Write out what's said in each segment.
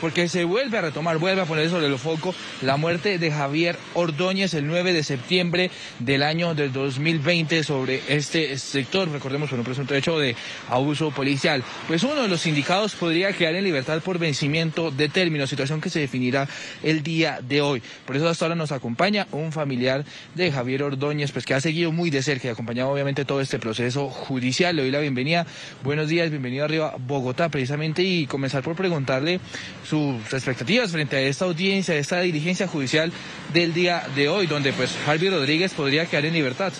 Porque se vuelve a retomar, vuelve a poner sobre el foco la muerte de Javier Ordóñez el 9 de septiembre del año del 2020 sobre este sector, recordemos, por un presunto hecho de abuso policial. Pues uno de los sindicados podría quedar en libertad por vencimiento de término, situación que se definirá el día de hoy. Por eso hasta ahora nos acompaña un familiar de Javier Ordóñez, pues que ha seguido muy de cerca y acompañado obviamente todo este proceso judicial. Le doy la bienvenida, buenos días, bienvenido a Arriba Bogotá, precisamente, y comenzar por preguntarle sus expectativas frente a esta audiencia, a esta diligencia judicial del día de hoy, donde pues Javier Rodríguez podría quedar en libertad.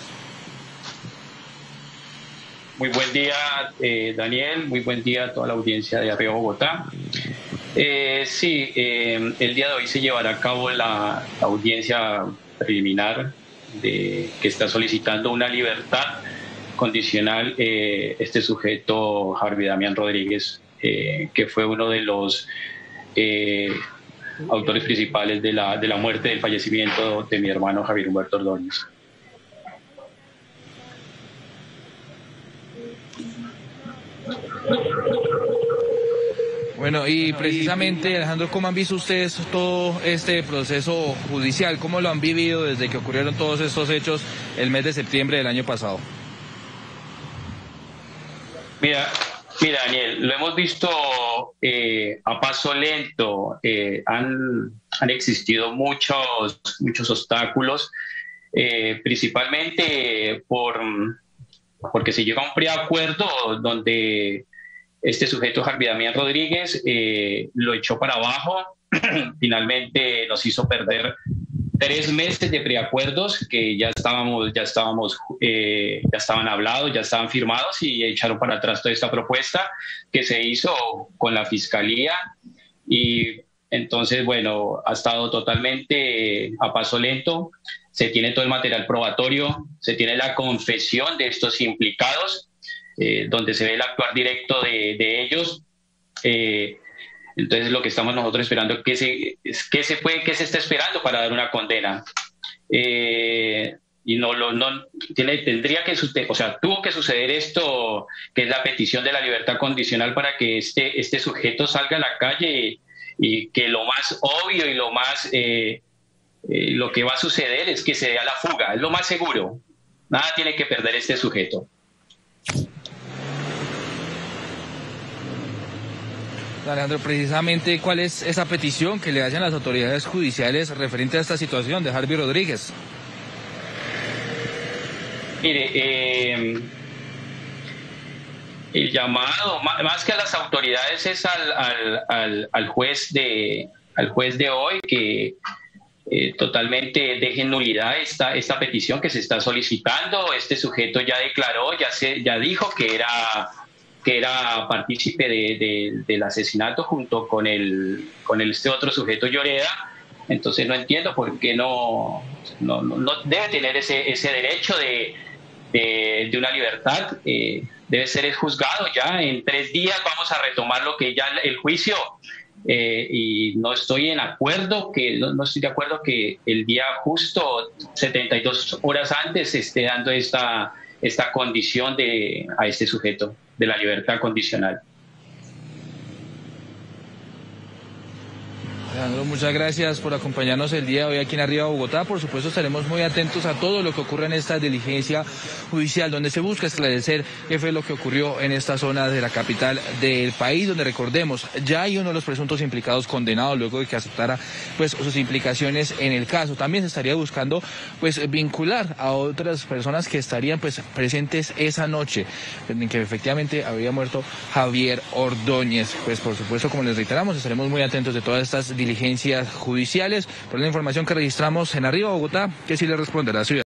Muy buen día, Daniel, muy buen día a toda la audiencia de Apeo Bogotá. El día de hoy se llevará a cabo la audiencia preliminar que está solicitando una libertad condicional este sujeto Javier Damián Rodríguez, que fue uno de los autores principales de la muerte, del fallecimiento de mi hermano Javier Humberto Ordóñez. Bueno, y precisamente, Alejandro, ¿cómo han visto ustedes todo este proceso judicial? ¿Cómo lo han vivido desde que ocurrieron todos estos hechos el mes de septiembre del año pasado? Mira, Daniel, lo hemos visto a paso lento. Han existido muchos obstáculos, principalmente porque se llega a un preacuerdo donde este sujeto, Javier Damián Rodríguez, lo echó para abajo. Finalmente nos hizo perder 3 meses de preacuerdos que ya estaban hablados, ya estaban firmados, y echaron para atrás toda esta propuesta que se hizo con la fiscalía. Y entonces, bueno, ha estado totalmente a paso lento. Se tiene todo el material probatorio, se tiene la confesión de estos implicados, donde se ve el actuar directo de ellos. Entonces, lo que estamos nosotros esperando es qué se está esperando para dar una condena. Y tuvo que suceder esto, que es la petición de la libertad condicional, para que este sujeto salga a la calle, y que lo más obvio y lo más lo que va a suceder es que se dé a la fuga. Es lo más seguro. Nada tiene que perder este sujeto. Alejandro, precisamente, ¿cuál es esa petición que le hacen las autoridades judiciales referente a esta situación de Javier Rodríguez? Mire, el llamado, más que a las autoridades, es al juez de hoy, que totalmente deje nulidad esta petición que se está solicitando. Este sujeto ya declaró, ya dijo que era partícipe del asesinato junto con este otro sujeto, Lloreda. Entonces no entiendo por qué no debe tener ese derecho de una libertad. Debe ser juzgado ya. En 3 días vamos a retomar lo que ya el juicio. Y no estoy de acuerdo que el día justo, 72 horas antes, se esté dando esta condición a este sujeto de la libertad condicional. Alejandro, muchas gracias por acompañarnos el día de hoy aquí en Arriba Bogotá. Por supuesto, estaremos muy atentos a todo lo que ocurre en esta diligencia judicial, donde se busca esclarecer qué fue lo que ocurrió en esta zona de la capital del país, donde, recordemos, ya hay uno de los presuntos implicados condenado luego de que aceptara pues sus implicaciones en el caso. También se estaría buscando pues vincular a otras personas que estarían pues presentes esa noche en que efectivamente había muerto Javier Ordóñez. Pues por supuesto, como les reiteramos, estaremos muy atentos de todas estas diligencias judiciales, por la información que registramos en Arriba Bogotá, que sí le responde a la ciudad.